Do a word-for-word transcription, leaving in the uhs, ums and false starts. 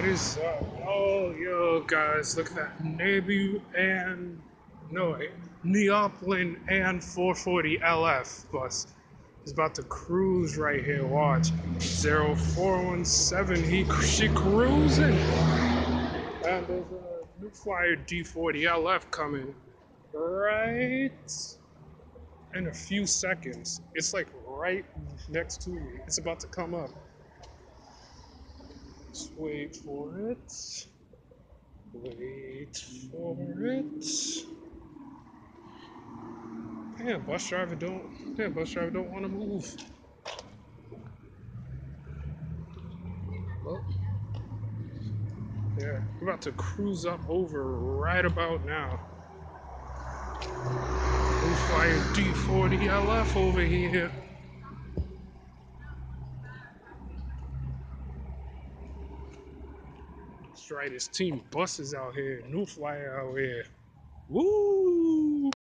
What is up? Oh, yo, guys, look at that. Nebu and... No, wait. Neoplan A N four forty L F bus is about to cruise right here. Watch. zero four one seven, he, she cruising. And there's a New Flyer D forty L F coming right in a few seconds. It's like right next to me. It's about to come up. Just wait for it. Wait for it. Damn, bus driver don't. Damn, bus driver don't want to move. Well, yeah, we're about to cruise up over right about now. New Flyer D forty L F over here. That's right, it's team buses out here. New Flyer out here. Woo!